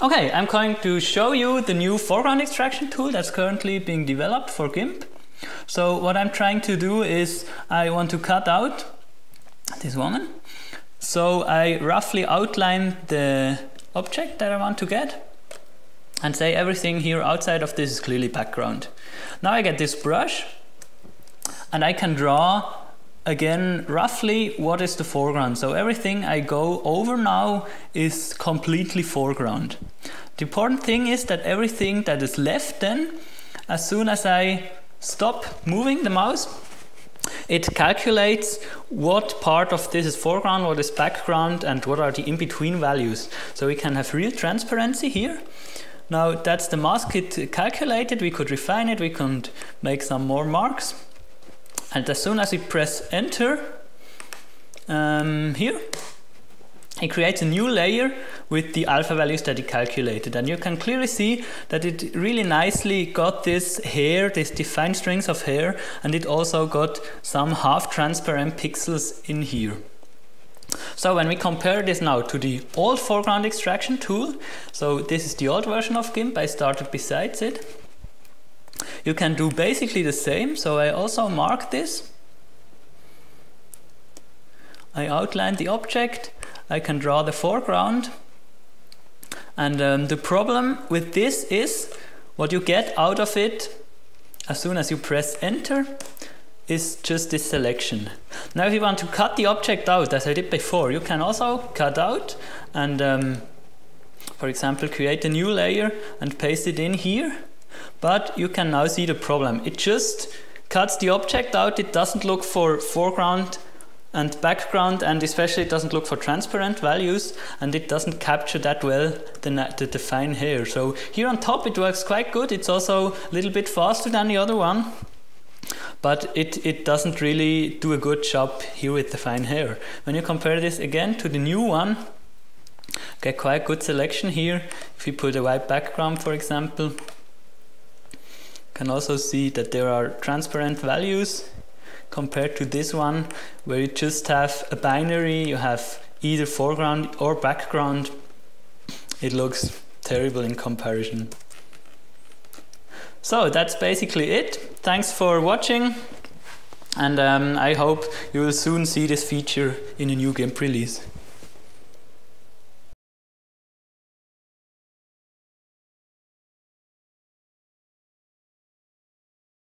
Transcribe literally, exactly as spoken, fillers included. Okay, I'm going to show you the new foreground extraction tool that's currently being developed for GIMP. So what I'm trying to do is I want to cut out this woman. So I roughly outline the object that I want to get and say everything here outside of this is clearly background. Now I get this brush and I can draw again roughly what is the foreground. So everything I go over now is completely foreground. The important thing is that everything that is left then, as soon as I stop moving the mouse, it calculates what part of this is foreground, what is background, and what are the in-between values. So we can have real transparency here. Now that's the mask it calculated. We could refine it, we could make some more marks. And as soon as we press enter um, here, it creates a new layer with the alpha values that it calculated. And you can clearly see that it really nicely got this hair, these defined strings of hair, and it also got some half-transparent pixels in here. So when we compare this now to the old foreground extraction tool, so this is the old version of GIMP, I started besides it. You can do basically the same, so I also mark this. I outline the object, I can draw the foreground. And um, the problem with this is what you get out of it as soon as you press enter is just this selection. Now if you want to cut the object out, as I did before, you can also cut out and um, for example create a new layer and paste it in here. But you can now see the problem. It just cuts the object out, it doesn't look for foreground and background, and especially it doesn't look for transparent values, and it doesn't capture that well the, the, the fine hair. So here on top it works quite good, it's also a little bit faster than the other one, but it, it doesn't really do a good job here with the fine hair. When you compare this again to the new one, get quite good selection here. If you put a white background for example, can also see that there are transparent values compared to this one where you just have a binary, you have either foreground or background. It looks terrible in comparison. So that's basically it. Thanks for watching, and um, I hope you will soon see this feature in a new GIMP release.